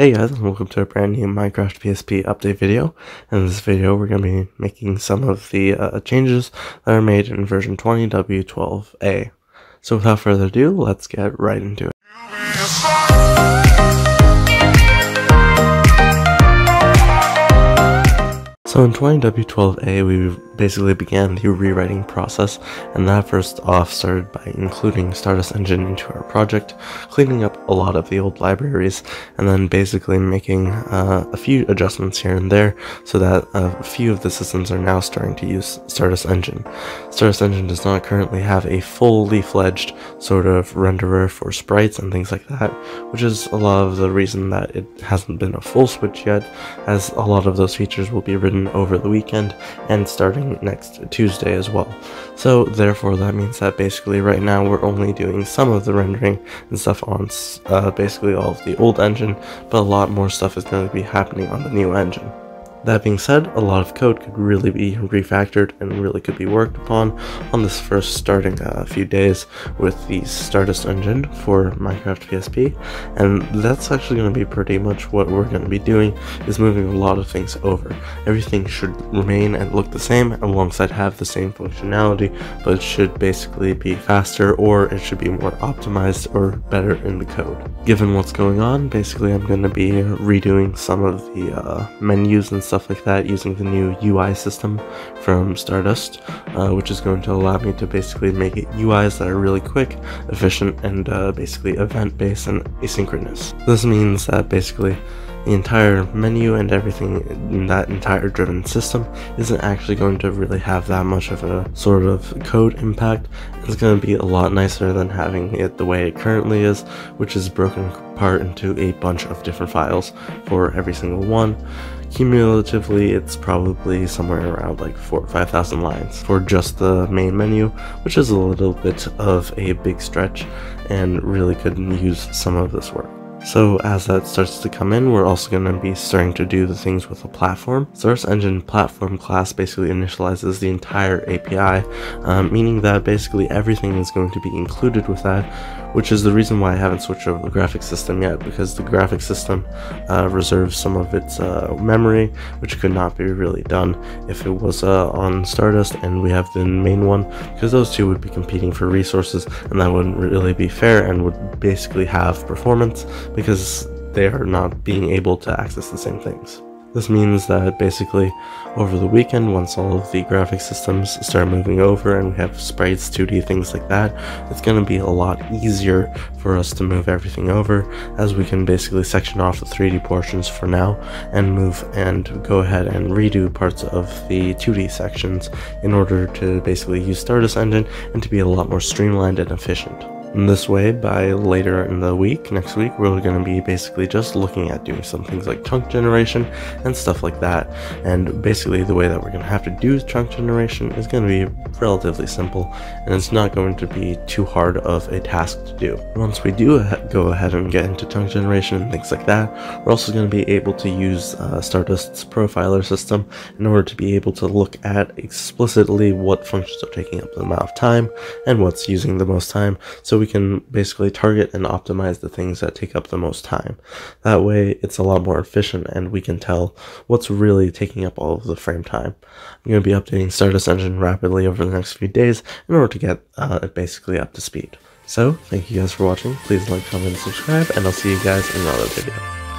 Hey guys, welcome to a brand new Minecraft PSP update video. In this video we're going to be making some of the changes that are made in version 20W12A. So without further ado, let's get right into it. So in 20W12A we basically began the rewriting process, and that first off started by including Stardust Engine into our project, cleaning up a lot of the old libraries, and then basically making a few adjustments here and there so that a few of the systems are now starting to use Stardust Engine. Stardust Engine does not currently have a fully fledged sort of renderer for sprites and things like that, which is a lot of the reason that it hasn't been a full switch yet, as a lot of those features will be written over the weekend and starting next Tuesday as well. So therefore that means that basically right now we're only doing some of the rendering and stuff on basically all of the old engine, but a lot more stuff is going to be happening on the new engine. That being said, a lot of code could really be refactored and really could be worked upon on this first starting few days with the Stardust Engine for Minecraft PSP, and that's actually going to be pretty much what we're going to be doing, is moving a lot of things over. Everything should remain and look the same, alongside have the same functionality, but it should basically be faster, or it should be more optimized or better in the code. Given what's going on, basically I'm going to be redoing some of the menus and stuff like that using the new UI system from Stardust, which is going to allow me to basically make it UIs that are really quick, efficient, and basically event-based and asynchronous. This means that basically the entire menu and everything in that entire driven system isn't actually going to really have that much of a sort of code impact. It's going to be a lot nicer than having it the way it currently is, which is broken apart into a bunch of different files for every single one. Cumulatively, it's probably somewhere around like 4,000 or 5,000 lines for just the main menu, which is a little bit of a big stretch and really could use some of this work. So as that starts to come in, we're also going to be starting to do the things with the platform. Stardust Engine platform class basically initializes the entire API, meaning that basically everything is going to be included with that, which is the reason why I haven't switched over the graphics system yet, because the graphics system reserves some of its memory, which could not be really done if it was on Stardust and we have the main one, because those two would be competing for resources and that wouldn't really be fair and would basically have performance, because they are not being able to access the same things. This means that basically over the weekend, once all of the graphic systems start moving over and we have sprites, 2D, things like that, it's going to be a lot easier for us to move everything over, as we can basically section off the 3D portions for now and move and go ahead and redo parts of the 2D sections in order to basically use Stardust Engine and to be a lot more streamlined and efficient. In this way, by later in the week, next week, we're going to be basically just looking at doing some things like chunk generation and stuff like that. And basically the way that we're going to have to do chunk generation is going to be relatively simple, and it's not going to be too hard of a task to do. Once we do go ahead and get into chunk generation and things like that, we're also going to be able to use Stardust's profiler system in order to be able to look at explicitly what functions are taking up the amount of time and what's using the most time, so we can basically target and optimize the things that take up the most time. That way it's a lot more efficient and we can tell what's really taking up all of the frame time. I'm going to be updating Stardust Engine rapidly over the next few days in order to get it basically up to speed. So thank you guys for watching. Please like, comment, and subscribe, and I'll see you guys in another video.